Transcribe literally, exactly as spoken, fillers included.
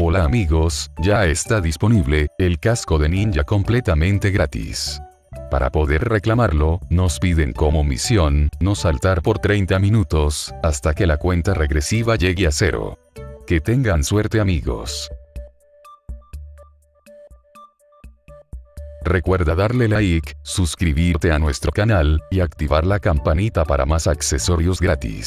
Hola amigos, ya está disponible el casco de ninja completamente gratis. Para poder reclamarlo, nos piden como misión, no saltar por treinta minutos, hasta que la cuenta regresiva llegue a cero. Que tengan suerte amigos. Recuerda darle like, suscribirte a nuestro canal, y activar la campanita para más accesorios gratis.